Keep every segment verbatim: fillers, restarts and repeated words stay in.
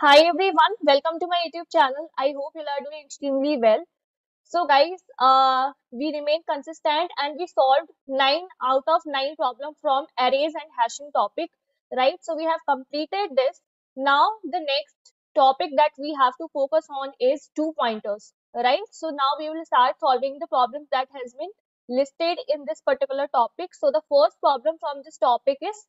Hi everyone, welcome to my YouTube channel. I hope you are doing extremely well. So guys, uh, we remain consistent and we solved nine out of nine problems from arrays and hashing topic, right? So we have completed this. Now the next topic that we have to focus on is two pointers, right? So now we will start solving the problems that has been listed in this particular topic. So the first problem from this topic is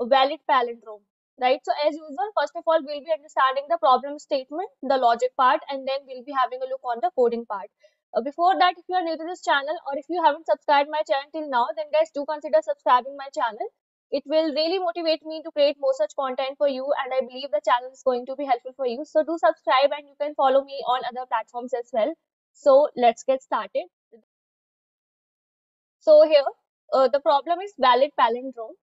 valid palindrome. Right, so as usual, first of all, we'll be understanding the problem statement, the logic part, and then we'll be having a look on the coding part. Uh, before that, if you are new to this channel or if you haven't subscribed my channel till now, then guys, do consider subscribing my channel. It will really motivate me to create more such content for you, and I believe the channel is going to be helpful for you. So do subscribe and you can follow me on other platforms as well. So let's get started. So here, uh, the problem is valid palindrome.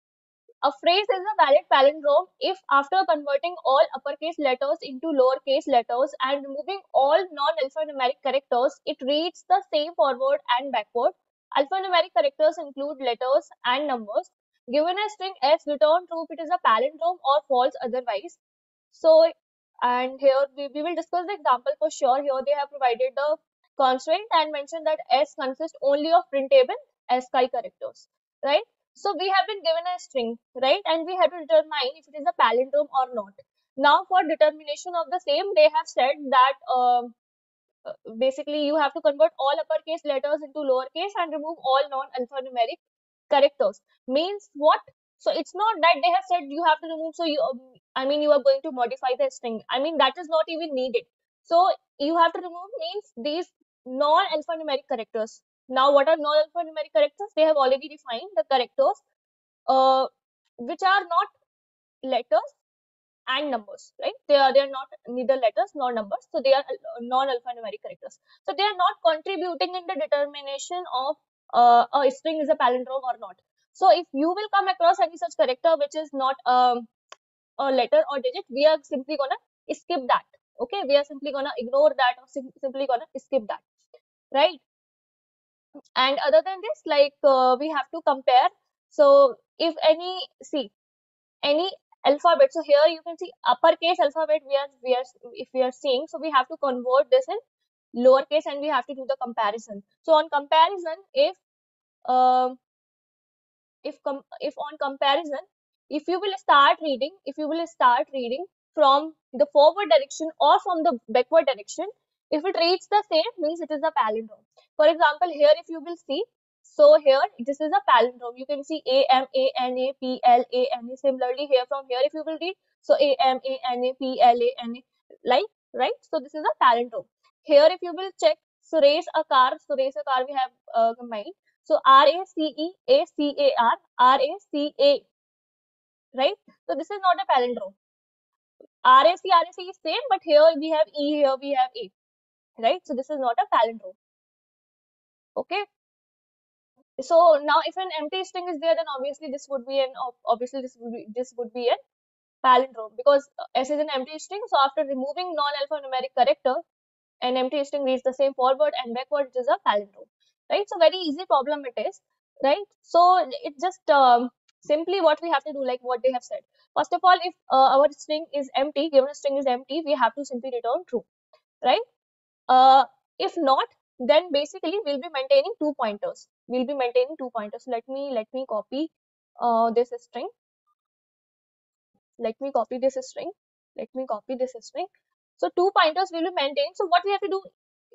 A phrase is a valid palindrome if, after converting all uppercase letters into lowercase letters and removing all non-alphanumeric characters, it reads the same forward and backward. Alphanumeric characters include letters and numbers. Given a string S, return true if it is a palindrome or false otherwise. So, and here we, we will discuss the example for sure. Here they have provided the constraint and mentioned that S consists only of printable ASCII characters, right? So we have been given a string, right? And we have to determine if it is a palindrome or not. Now for determination of the same, they have said that uh, basically you have to convert all uppercase letters into lowercase and remove all non-alphanumeric characters. Means what? So it's not that they have said you have to remove. So you, I mean, you are going to modify the string. I mean, that is not even needed. So you have to remove means these non-alphanumeric characters. Now, what are non-alphanumeric characters? They have already defined the characters uh, which are not letters and numbers, right? They are, they are not neither letters nor numbers, so they are non-alphanumeric characters. So they are not contributing in the determination of uh, a string is a palindrome or not. So if you will come across any such character which is not um, a letter or digit, we are simply gonna skip that, okay? We are simply gonna ignore that or sim simply gonna skip that, right? And other than this, like uh, we have to compare. So if any, see, any alphabet, so here you can see uppercase alphabet we are, we are, if we are seeing, so we have to convert this in lowercase and we have to do the comparison. So on comparison, if, uh, if, com if on comparison, if you will start reading, if you will start reading from the forward direction or from the backward direction, if it reads the same, means it is a palindrome. For example, here if you will see, so here this is a palindrome. You can see A M A N A P L A N A. Similarly, here from here if you will read, so A M A N A P L A N A, like, right? So this is a palindrome. Here if you will check, so race a car, so race a car we have uh, combined. So R A C E A C A R R A C A, right? So this is not a palindrome. R A C R A C is same, but here we have E, here we have A. Right, so this is not a palindrome. Okay, so now if an empty string is there, then obviously this would be an obviously this would be this would be a palindrome because S is an empty string. So after removing non-alphanumeric character, an empty string reads the same forward and backward. It is a palindrome, right? So very easy problem it is, right? So it just um, simply what we have to do, like what they have said. First of all, if uh, our string is empty, given a string is empty, we have to simply return true, right? Uh, if not, then basically we'll be maintaining two pointers. We'll be maintaining two pointers. Let me let me copy uh, this string. Let me copy this string. Let me copy this string. So two pointers will be maintained. So what we have to do,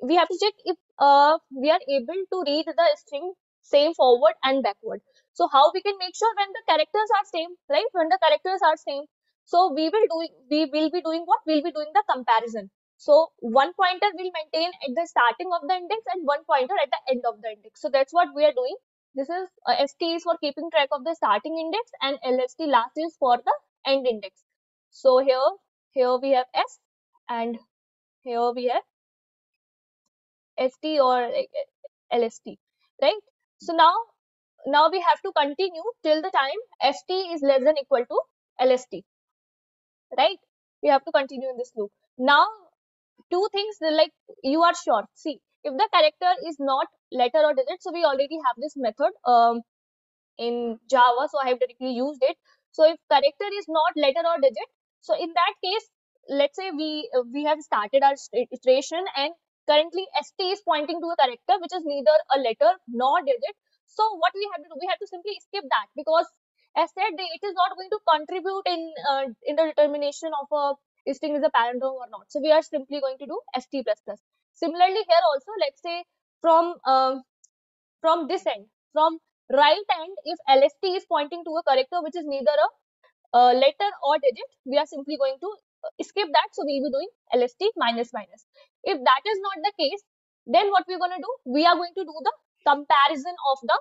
we have to check if uh, we are able to read the string same forward and backward. So how we can make sure when the characters are same, right? When the characters are same, so we will do we will be doing what? We'll be doing the comparison. So one pointer will maintain at the starting of the index and one pointer at the end of the index. So that's what we are doing. This is uh, S T is for keeping track of the starting index and L S T last is for the end index. So here, here we have S and here we have S T or L S T, right? So now, now we have to continue till the time S T is less than equal to L S T, right? We have to continue in this loop. Now, two things like you are sure. See, if the character is not letter or digit, so we already have this method um, in Java, so I have directly used it. So if character is not letter or digit, so in that case, let's say we uh, we have started our iteration and currently S T is pointing to a character which is neither a letter nor digit. So what we have to do, we have to simply skip that, because as said, it is not going to contribute in uh, in the determination of a is string is a palindrome or not. So we are simply going to do S T plus plus. Similarly here also, let's say from uh, from this end, from right end, if L S T is pointing to a character which is neither a uh, letter or digit, we are simply going to skip that. So we will be doing L S T minus minus. If that is not the case, then what we are going to do, we are going to do the comparison of the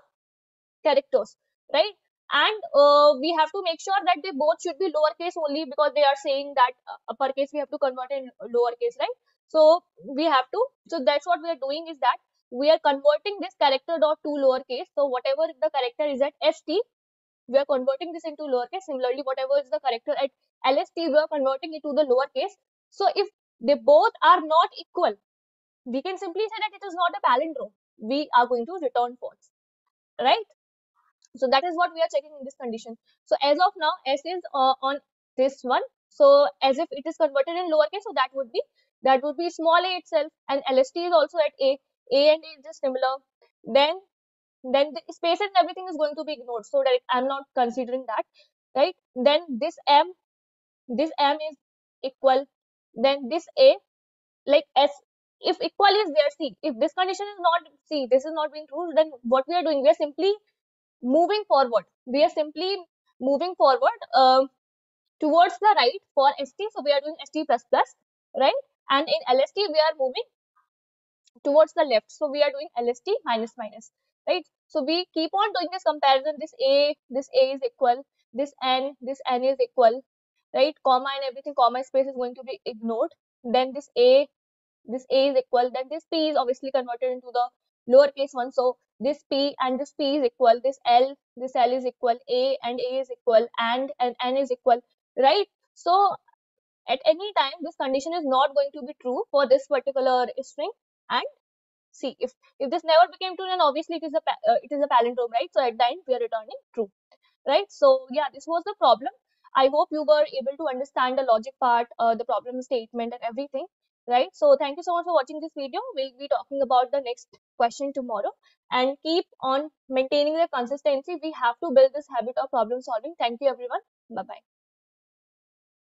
characters, right? And uh, we have to make sure that they both should be lowercase only, because they are saying that uppercase we have to convert in lowercase, right? So we have to, so that's what we are doing, is that we are converting this character dot to lowercase. So whatever the character is at S T, we are converting this into lowercase. Similarly, whatever is the character at L S T, we are converting it to the lowercase. So if they both are not equal, we can simply say that it is not a palindrome. We are going to return false, right? So that is what we are checking in this condition. So as of now, S is uh, on this one. So as if it is converted in lowercase, so that would be that would be small a itself, and L S T is also at a. A and A is just similar. Then, then the space and everything is going to be ignored. So that I'm not considering that, right? Then this M, this M is equal. Then this A, like S. If equal is there, C. If this condition is not C, this is not being true. Then what we are doing, we are simply moving forward we are simply moving forward uh, towards the right for S T. So we are doing S T plus plus, right? And in L S T we are moving towards the left, so we are doing L S T minus minus, right? So we keep on doing this comparison. This a this a is equal, this n this n is equal, right? Comma and everything, comma space is going to be ignored. Then this a this a is equal, then this P is obviously converted into the lowercase one, so this P and this P is equal, this L, this L is equal, A and A is equal, and, and N is equal, right? So at any time, this condition is not going to be true for this particular string. And see, if, if this never became true, then obviously it is a, uh, it is a palindrome, right? So at the end, we are returning true, right? So yeah, this was the problem. I hope you were able to understand the logic part, uh, the problem statement and everything, right? So thank you so much for watching this video. We'll be talking about the next question tomorrow, and keep on maintaining the consistency. We have to build this habit of problem solving. Thank you everyone. Bye-bye.